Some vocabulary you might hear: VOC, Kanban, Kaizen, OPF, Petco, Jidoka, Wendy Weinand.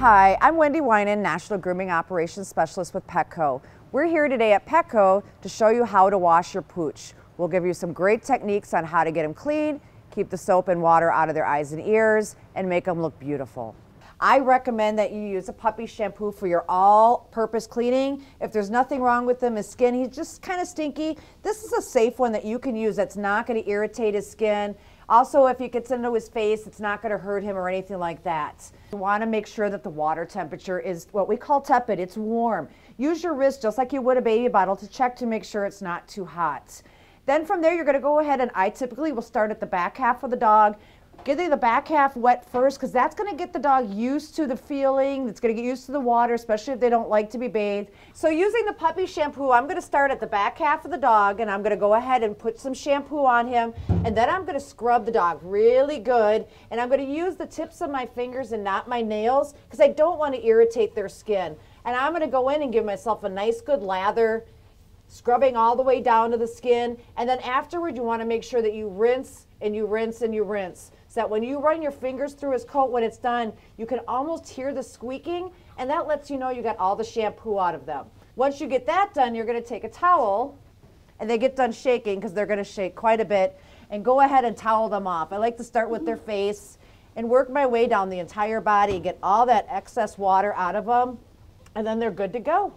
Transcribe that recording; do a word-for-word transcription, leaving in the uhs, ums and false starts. Hi, I'm Wendy Weinand, National Grooming Operations Specialist with Petco. We're here today at Petco to show you how to wash your pooch. We'll give you some great techniques on how to get them clean, keep the soap and water out of their eyes and ears, and make them look beautiful. I recommend that you use a puppy shampoo for your all-purpose cleaning. If there's nothing wrong with him, his skin, he's just kind of stinky. This is a safe one that you can use that's not going to irritate his skin. Also, if it gets into his face, it's not going to hurt him or anything like that. You want to make sure that the water temperature is what we call tepid. It's warm. Use your wrist just like you would a baby bottle to check to make sure it's not too hot. Then from there, you're going to go ahead, and I typically will start at the back half of the dog. Get the back half wet first, because that's going to get the dog used to the feeling. It's going to get used to the water, especially if they don't like to be bathed. So using the puppy shampoo, I'm going to start at the back half of the dog, and I'm going to go ahead and put some shampoo on him, and then I'm going to scrub the dog really good, and I'm going to use the tips of my fingers and not my nails, because I don't want to irritate their skin. And I'm going to go in and give myself a nice good lather, scrubbing all the way down to the skin, and then afterward you want to make sure that you rinse and you rinse and you rinse, so that when you run your fingers through his coat, when it's done, you can almost hear the squeaking, and that lets you know you got all the shampoo out of them. Once you get that done, you're going to take a towel, and they get done shaking because they're going to shake quite a bit, and go ahead and towel them off. I like to start with their face and work my way down the entire body, get all that excess water out of them, and then they're good to go.